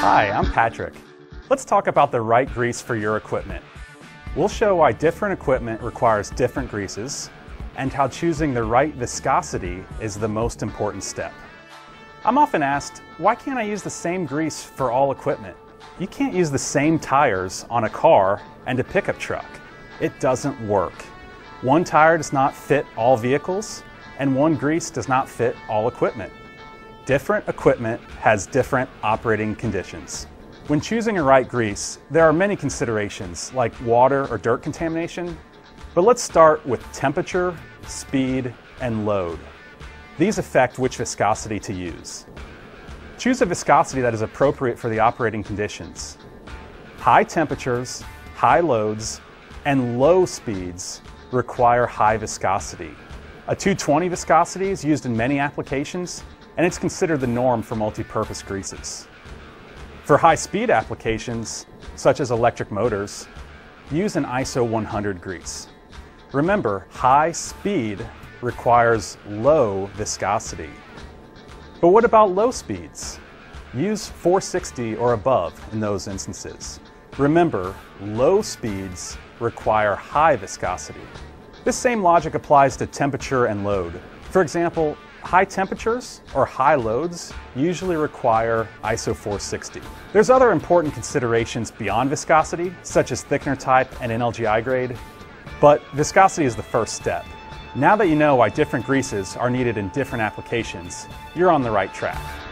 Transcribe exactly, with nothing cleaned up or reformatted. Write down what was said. Hi, I'm Patrick. Let's talk about the right grease for your equipment. We'll show why different equipment requires different greases and how choosing the right viscosity is the most important step. I'm often asked, why can't I use the same grease for all equipment? You can't use the same tires on a car and a pickup truck. It doesn't work. One tire does not fit all vehicles, and one grease does not fit all equipment. Different equipment has different operating conditions. When choosing a right grease, there are many considerations like water or dirt contamination, but let's start with temperature, speed, and load. These affect which viscosity to use. Choose a viscosity that is appropriate for the operating conditions. High temperatures, high loads, and low speeds require high viscosity. A two twenty viscosity is used in many applications, and it's considered the norm for multi-purpose greases. For high-speed applications, such as electric motors, use an I S O one hundred grease. Remember, high speed requires low viscosity. But what about low speeds? Use four sixty or above in those instances. Remember, low speeds require high viscosity. This same logic applies to temperature and load. For example, high temperatures or high loads usually require I S O four sixty. There's other important considerations beyond viscosity, such as thickener type and N L G I grade, but viscosity is the first step. Now that you know why different greases are needed in different applications, you're on the right track.